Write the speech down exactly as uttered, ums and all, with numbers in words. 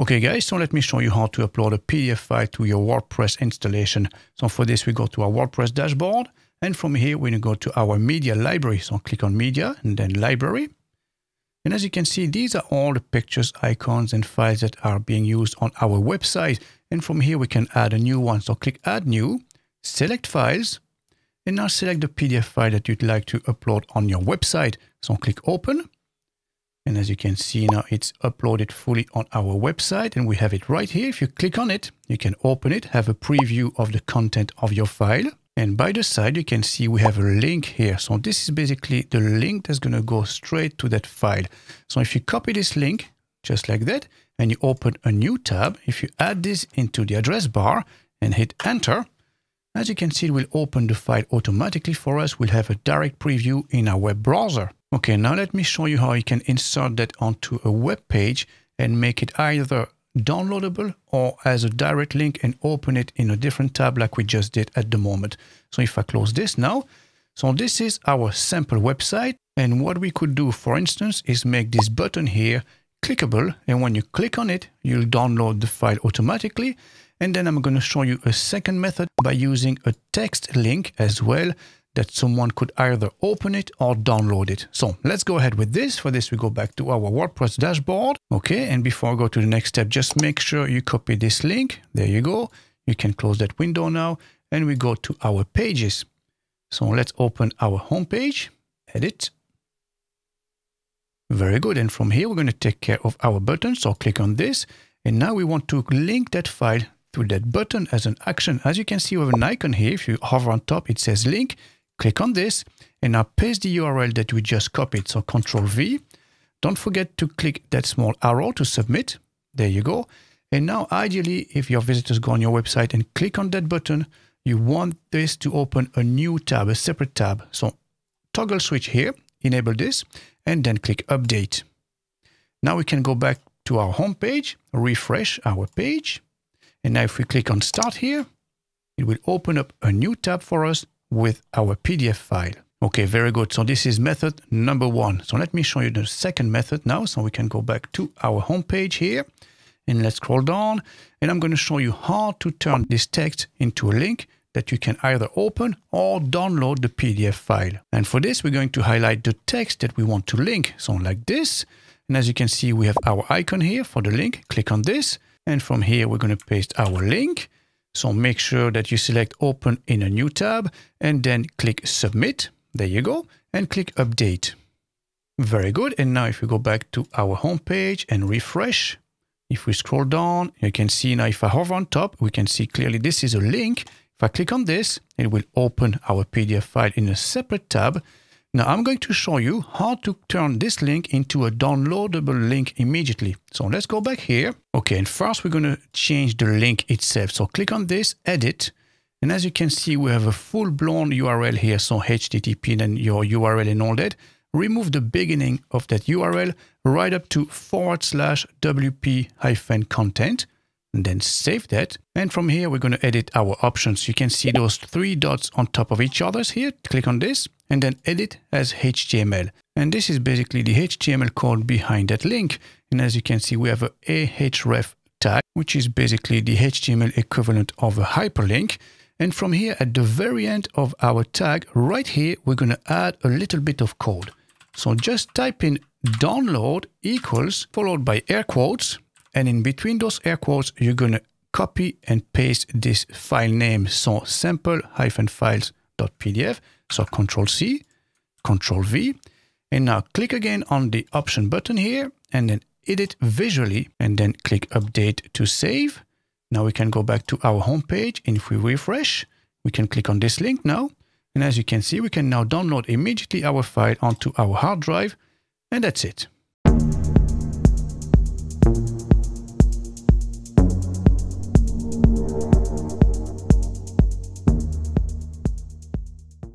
Okay guys, so let me show you how to upload a P D F file to your WordPress installation. So for this, we go to our WordPress dashboard, and from here we're going to go to our media library. So click on media and then library. And as you can see, these are all the pictures, icons, and files that are being used on our website. And from here we can add a new one. So click add new, select files, and now select the P D F file that you'd like to upload on your website. So click open. And as you can see now, it's uploaded fully on our website and we have it right here. If you click on it, you can open it, have a preview of the content of your file. And by the side, you can see we have a link here. So this is basically the link that's going to go straight to that file. So if you copy this link just like that and you open a new tab, if you add this into the address bar and hit enter, as you can see, it will open the file automatically for us. We'll have a direct preview in our web browser. Okay, now let me show you how you can insert that onto a web page and make it either downloadable or as a direct link and open it in a different tab like we just did at the moment. So if I close this now, so this is our sample website. And what we could do, for instance, is make this button here clickable. And when you click on it, you'll download the file automatically. And then I'm going to show you a second method by using a text link as well, that someone could either open it or download it. So let's go ahead with this. For this, we go back to our WordPress dashboard. Okay, and before I go to the next step, just make sure you copy this link. There you go. You can close that window now, and we go to our pages. So let's open our home page, edit. Very good. And from here, we're going to take care of our button. So click on this. And now we want to link that file to that button as an action. As you can see, we have an icon here. If you hover on top, it says link. Click on this and now paste the U R L that we just copied. So Control V. Don't forget to click that small arrow to submit. There you go. And now ideally, if your visitors go on your website and click on that button, you want this to open a new tab, a separate tab. So toggle switch here, enable this, and then click update. Now we can go back to our home page, refresh our page. And now if we click on start here, it will open up a new tab for us with our P D F file. Okay, very good. So this is method number one. So let me show you the second method now. So we can go back to our home page here and let's scroll down. And I'm going to show you how to turn this text into a link that you can either open or download the P D F file. And for this, we're going to highlight the text that we want to link. So like this. And as you can see, we have our icon here for the link. Click on this. And from here, we're going to paste our link. So make sure that you select open in a new tab and then click submit. There you go. And click update. Very good. And now if we go back to our home page and refresh, if we scroll down, you can see now if I hover on top, we can see clearly this is a link. If I click on this, it will open our P D F file in a separate tab. Now I'm going to show you how to turn this link into a downloadable link immediately. So let's go back here. Okay, and first we're going to change the link itself. So click on this, edit. And as you can see, we have a full-blown U R L here. So H T T P and your U R L and all that. Remove the beginning of that U R L right up to forward slash W P hyphen content. And then save that. And from here, we're going to edit our options. You can see those three dots on top of each other here. Click on this. And then edit as H T M L. And this is basically the H T M L code behind that link. And as you can see, we have a ahref tag, which is basically the H T M L equivalent of a hyperlink. And from here, at the very end of our tag, right here, we're going to add a little bit of code. So just type in download equals followed by air quotes. And in between those air quotes, you're going to copy and paste this file name. So sample dash files dot P D F. So Control C, Control V, and now click again on the option button here and then edit visually and then click update to save. Now we can go back to our home page and if we refresh, we can click on this link now. And as you can see, we can now download immediately our file onto our hard drive and that's it.